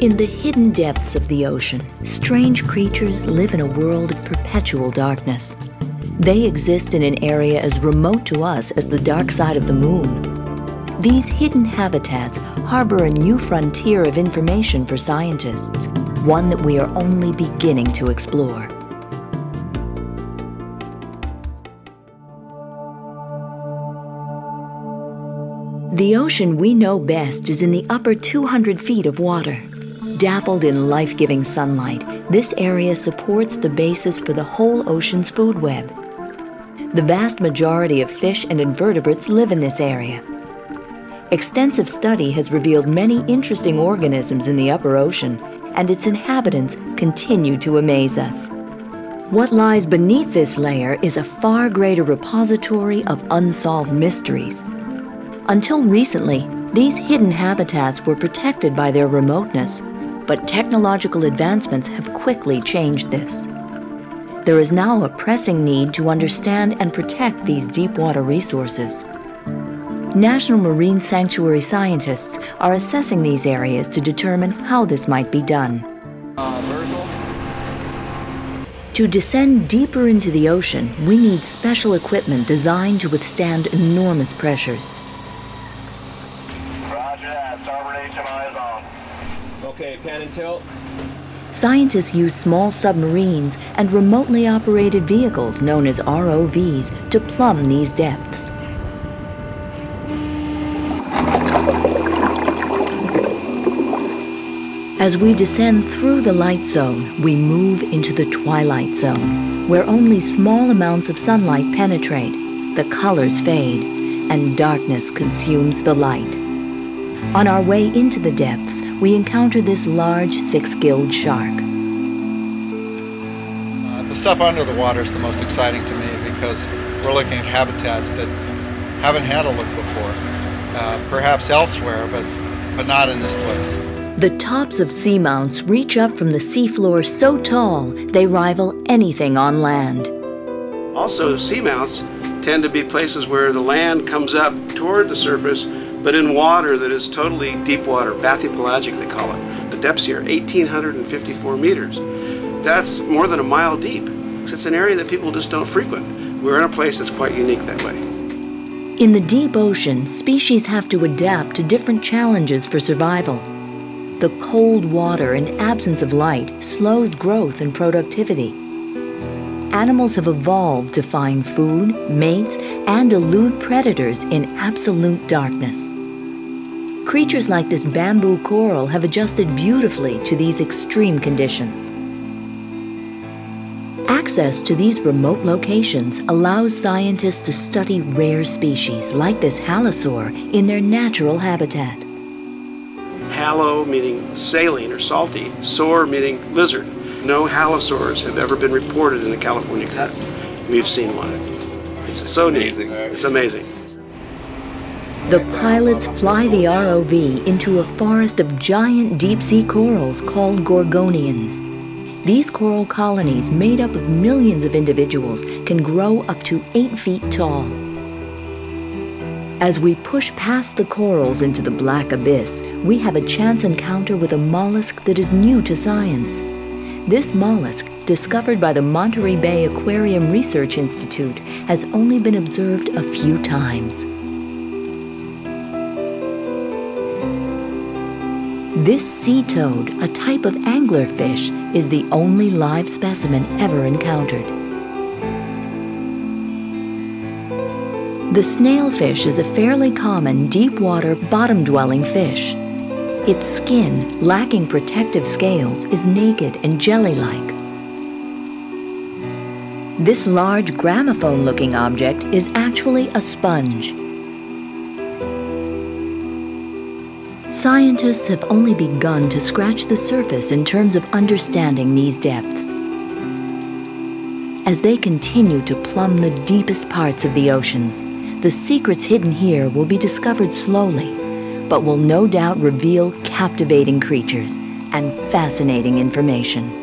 In the hidden depths of the ocean, strange creatures live in a world of perpetual darkness. They exist in an area as remote to us as the dark side of the moon. These hidden habitats harbor a new frontier of information for scientists, one that we are only beginning to explore. The ocean we know best is in the upper 200 feet of water. Dappled in life-giving sunlight, this area supports the basis for the whole ocean's food web. The vast majority of fish and invertebrates live in this area. Extensive study has revealed many interesting organisms in the upper ocean, and its inhabitants continue to amaze us. What lies beneath this layer is a far greater repository of unsolved mysteries. Until recently, these hidden habitats were protected by their remoteness. But technological advancements have quickly changed this. There is now a pressing need to understand and protect these deep water resources. National Marine Sanctuary scientists are assessing these areas to determine how this might be done. To descend deeper into the ocean, we need special equipment designed to withstand enormous pressures. Okay, pan and tilt. Scientists use small submarines and remotely operated vehicles known as ROVs to plumb these depths. As we descend through the light zone, we move into the twilight zone, where only small amounts of sunlight penetrate, the colors fade, and darkness consumes the light. On our way into the depths, we encounter this large six-gilled shark. The stuff under the water is the most exciting to me because we're looking at habitats that haven't had a look before. Perhaps elsewhere, but not in this place. The tops of seamounts reach up from the seafloor so tall they rival anything on land. Also, seamounts tend to be places where the land comes up toward the surface, but in water that is totally deep water, bathypelagic they call it. The depths here, 1,854 meters. That's more than a mile deep. It's an area that people just don't frequent. We're in a place that's quite unique that way. In the deep ocean, species have to adapt to different challenges for survival. The cold water and absence of light slows growth and productivity. Animals have evolved to find food, mates, and elude predators in absolute darkness. Creatures like this bamboo coral have adjusted beautifully to these extreme conditions. Access to these remote locations allows scientists to study rare species like this halosaur in their natural habitat. Halo meaning saline or salty, saur meaning lizard. No halosaurs have ever been reported in the California cut. We've seen one. It's so neat. It's amazing. The pilots fly the ROV into a forest of giant deep-sea corals called Gorgonians. These coral colonies, made up of millions of individuals, can grow up to 8 feet tall. As we push past the corals into the black abyss, we have a chance encounter with a mollusk that is new to science. This mollusk, discovered by the Monterey Bay Aquarium Research Institute, has only been observed a few times. This sea toad, a type of anglerfish, is the only live specimen ever encountered. The snailfish is a fairly common deep-water, bottom-dwelling fish. Its skin, lacking protective scales, is naked and jelly-like. This large gramophone-looking object is actually a sponge. Scientists have only begun to scratch the surface in terms of understanding these depths. As they continue to plumb the deepest parts of the oceans, The secrets hidden here will be discovered slowly, but will no doubt reveal captivating creatures and fascinating information.